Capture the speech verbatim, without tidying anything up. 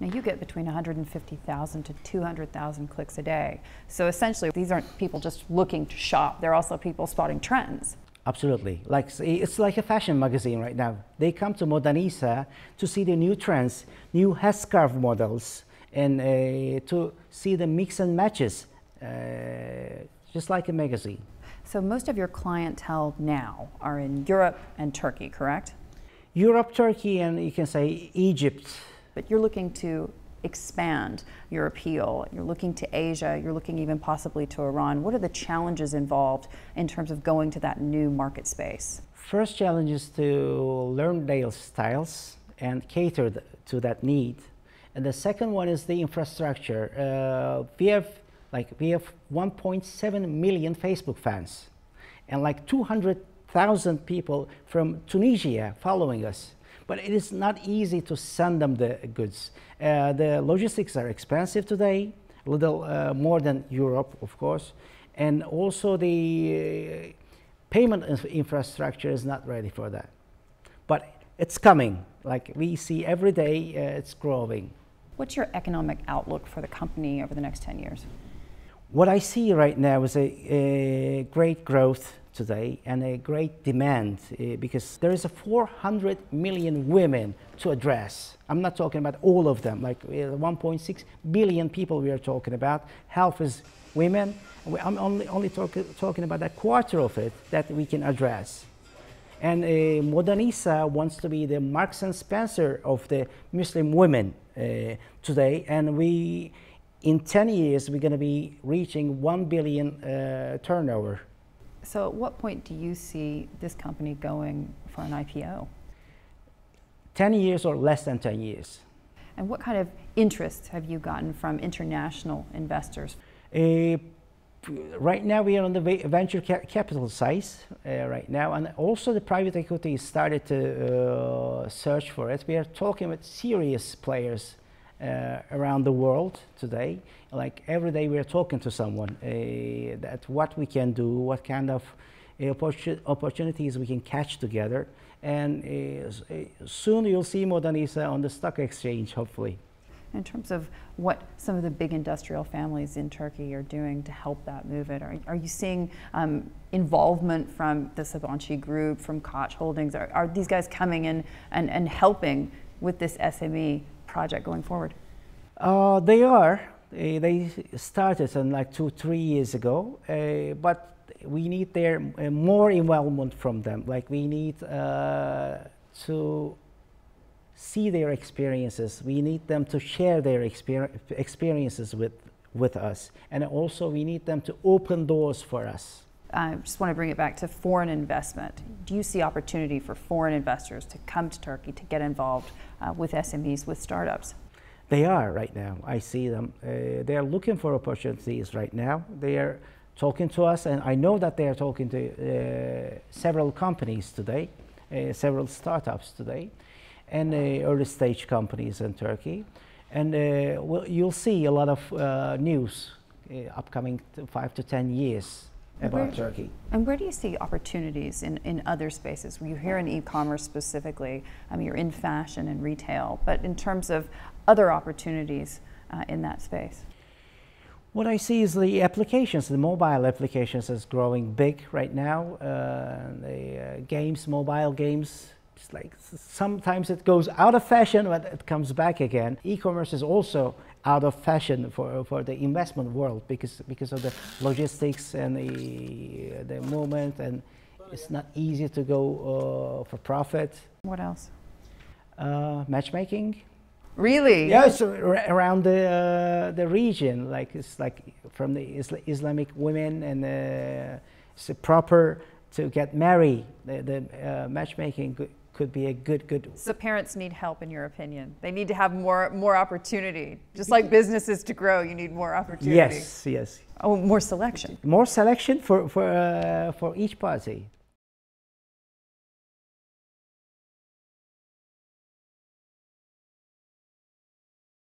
Now you get between one hundred fifty thousand to two hundred thousand clicks a day. So essentially, these aren't people just looking to shop. They're also people spotting trends. Absolutely. Like, it's like a fashion magazine right now. They come to Modanisa to see the new trends, new headscarf models, and uh, to see the mix and matches, uh, just like a magazine. So most of your clientele now are in Europe and Turkey, correct? Europe, Turkey, and you can say Egypt. But you're looking to expand your appeal, you're looking to Asia, you're looking even possibly to Iran. What are the challenges involved in terms of going to that new market space? First challenge is to learn their styles and cater th to that need. And the second one is the infrastructure. Uh, we have like we have one point seven million Facebook fans and like two hundred thousand people from Tunisia following us. But it is not easy to send them the goods. Uh, the logistics are expensive today, a little uh, more than Europe, of course. And also the uh, payment inf infrastructure is not ready for that. But it's coming, like we see every day, uh, it's growing. What's your economic outlook for the company over the next ten years? What I see right now is a, a great growth today and a great demand uh, because there is a four hundred million women to address. I'm not talking about all of them, like uh, one point six billion people we are talking about. Half is women. I'm only, only talk, talking about a quarter of it that we can address. And uh, Modanisa wants to be the Marks and Spencer of the Muslim women uh, today, and we, in ten years, we're going to be reaching one billion uh, turnover. So at what point do you see this company going for an I P O? ten years or less than ten years. And what kind of interest have you gotten from international investors? Uh, right now we are on the venture ca capital side uh, right now, and also the private equity started to uh, search for it. We are talking with serious players Uh, around the world today. Like every day we are talking to someone uh, that what we can do, what kind of uh, opportun opportunities we can catch together. And uh, soon you'll see Modanisa on the stock exchange, hopefully. In terms of what some of the big industrial families in Turkey are doing to help that move it, are, are you seeing um, involvement from the Sabancı Group, from Koch Holdings? Are, are these guys coming in and, and helping with this S M E project going forward? Uh, they are. Uh, they started in like two, three years ago, uh, but we need their uh, more involvement from them. Like we need uh, to see their experiences. We need them to share their exper experiences with, with us. And also we need them to open doors for us. I just want to bring it back to foreign investment. Do you see opportunity for foreign investors to come to Turkey to get involved uh, with S M Es, with startups? They are right now. I see them. Uh, they are looking for opportunities right now. They are talking to us, and I know that they are talking to uh, several companies today, uh, several startups today, and uh, early stage companies in Turkey. And uh, well, you'll see a lot of uh, news uh, upcoming to five to ten years. About where, Turkey. And where do you see opportunities in, in other spaces? You're here in e-commerce specifically, I mean, you're in fashion and retail, but in terms of other opportunities uh, in that space? What I see is the applications, the mobile applications is growing big right now. Uh, the uh, games, mobile games, it's like sometimes it goes out of fashion, but it comes back again. E-commerce is also out of fashion for, for the investment world because, because of the logistics and the, the movement, and it's not easy to go uh, for profit. What else? Uh, matchmaking. Really? Yes, around the, uh, the region, like it's like from the Isla Islamic women, and uh, it's a proper to get married. The, the uh, matchmaking could be a good, good. So parents need help, in your opinion. They need to have more, more opportunity. Just like businesses to grow, you need more opportunity. Yes, yes. Oh, more selection. More selection for, for, uh, for each party.